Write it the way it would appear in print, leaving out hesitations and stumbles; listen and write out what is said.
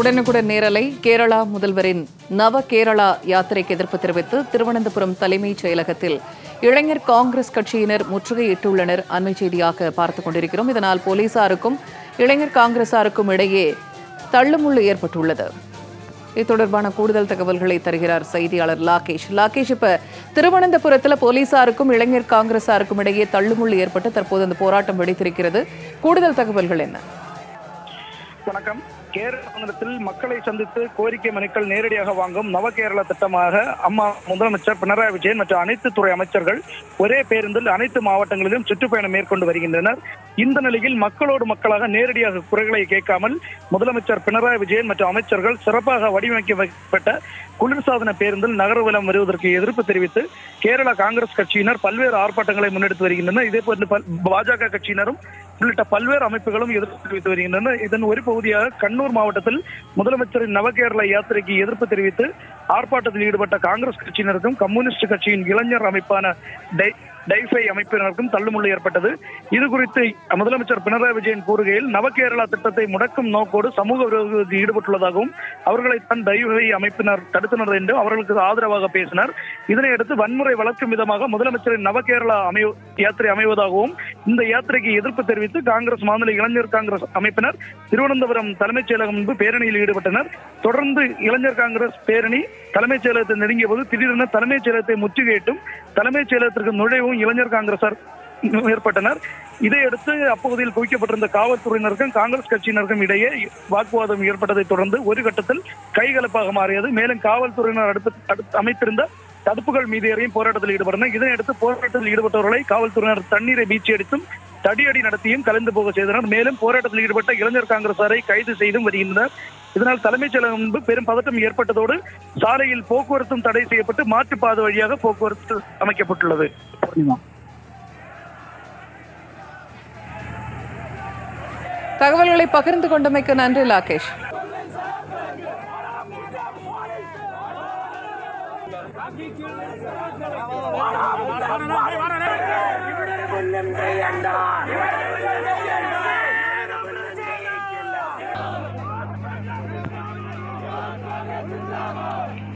உடனுக்குடன் நேரலை கேரளா முதல்வரின் நவ கேரளா யாத்திரைக்கு எதிர்ப்பு தெரிவித்து திருவனந்தபுரம் தலைமைச் செயலகத்தில் இளைஞர் காங்கிரஸ் கட்சியினர் முற்றுகையிட்டுள்ளனர். அண்மை செய்தியாக பார்த்துக் கொண்டிருக்கிறோம். இதனால் போலீசாருக்கும் இளைஞர் காங்கிரசாருக்கும் இடையே தள்ளுமுள்ளு ஏற்பட்டுள்ளது. இது தொடர்பான கூடுதல் தகவல்களை தருகிறார் செய்தியாளர் லாகேஷ். லாகேஷ், இப்ப திருவனந்தபுரத்தில் போலீசாருக்கும் இளைஞர் காங்கிரசாருக்கும் இடையே தள்ளுமுள்ளு ஏற்பட்டு தற்போது அந்த போராட்டம் வெடித்திருக்கிறது. கூடுதல் தகவல்கள் என்ன? வணக்கம். கேரள மாநிலத்தில் மக்களை சந்தித்து கோரிக்கை மனுக்கள் நேரடியாக வாங்கும் நவகேரள திட்டமாக அம்மா முதலமைச்சர் பினராயி விஜயன் மற்றும் அனைத்து துறை அமைச்சர்கள் ஒரே பேருந்தில் அனைத்து மாவட்டங்களிலும் சுற்றுப்பயணம் மேற்கொண்டு வருகின்றனர். இந்த நிலையில் மக்களோடு மக்களாக நேரடியாக குறைகளை கேட்காமல் முதலமைச்சர் பினராயி விஜயன் மற்றும் அமைச்சர்கள் சிறப்பாக வடிவமைக்கப்பட்ட குளிர்சாதன பேருந்தில் நகர்வலம் வருவதற்கு எதிர்ப்பு தெரிவித்து கேரள காங்கிரஸ் கட்சியினர் பல்வேறு ஆர்ப்பாட்டங்களை முன்னெடுத்து வருகின்றனர். இதேபோன்று பாஜக கட்சியினரும் உள்ளிட்ட பல்வேறு அமைப்புகளும் எதிர்ப்பு தெரிவித்து வருகின்றன. இதன் ஒரு பகுதியாக கண்ணூர் மாவட்டத்தில் முதலமைச்சரின் நவகேரள யாத்திரைக்கு எதிர்ப்பு தெரிவித்து ஆர்ப்பாட்டத்தில் ஈடுபட்ட காங்கிரஸ் கட்சியினருக்கும் கம்யூனிஸ்ட் கட்சியின் இளைஞர் அமைப்பான டைஃபை அமைப்பினருக்கும் தள்ளுமுள்ளு ஏற்பட்டது. இது குறித்து முதலமைச்சர் பினராயி விஜயன் கூறுகையில் நவகேரளா திட்டத்தை முடக்கும் நோக்கோடு சமூக விரோதத்தில் ஈடுபட்டுள்ளதாகவும் அவர்களை தான் டைஃபை அமைப்பினர் தடுத்தனர் என்றும் அவர்களுக்கு ஆதரவாக பேசினர். இதனையடுத்து வன்முறை வளர்க்கும் விதமாக முதலமைச்சரின் நவகேரளா யாத்திரை அமைவதாகவும் இந்த யாத்திரைக்கு எதிர்ப்பு தெரிவித்து காங்கிரஸ் மாநில இளைஞர் காங்கிரஸ் அமைப்பினர் திருவனந்தபுரம் தலைமைச் செயலகம் முன்பு பேரணியில் ஈடுபட்டனர். தொடர்ந்து இளைஞர் காங்கிரஸ் பேரணி தலைமைச் செயலகத்தை நெருங்கிய போது திடீரென தலைமைச் செயலகத்தை முற்றுகையிட்டும் தலைமைச் செயலகத்திற்கு நுழைவும் இளைஞர் காங்கிரசார் ஏற்பட்டனர். இதையடுத்து அப்பகுதியில் குவிக்கப்பட்டிருந்த காவல்துறையினருக்கும் காங்கிரஸ் கட்சியினருக்கும் இடையே வாக்குவாதம் ஏற்பட்டதை தொடர்ந்து ஒரு கட்டத்தில் கைகலப்பாக மாறியது. மேலும் காவல்துறையினர் அடுத்து அமைத்திருந்த தடுப்புகள் மீது ஏறியும் போராட்டத்தில் ஈடுபட்டனர். இதனையடுத்து போராட்டத்தில் ஈடுபட்டவர்களை காவல்துறையினர் தண்ணீரை வீச்சு அடித்தும் தடியடி நடத்தியும் கலந்து போக செய்தனர். மேலும் போராட்டத்தில் ஈடுபட்ட இளைஞர் காங்கிரசாரை கைது செய்தும் வருகின்றனர். இதனால் தலைமைச் செயலகம் முன்பு பெரும் பதட்டம் ஏற்பட்டதோடு சாலையில் போக்குவரத்தும் தடை செய்யப்பட்டு மாற்றுப்பாதை வழியாக போக்குவரத்து அமைக்கப்பட்டுள்ளது. தகவல்களை பகிர்ந்து கொண்டமைக்கு நன்றி லாகேஷ்.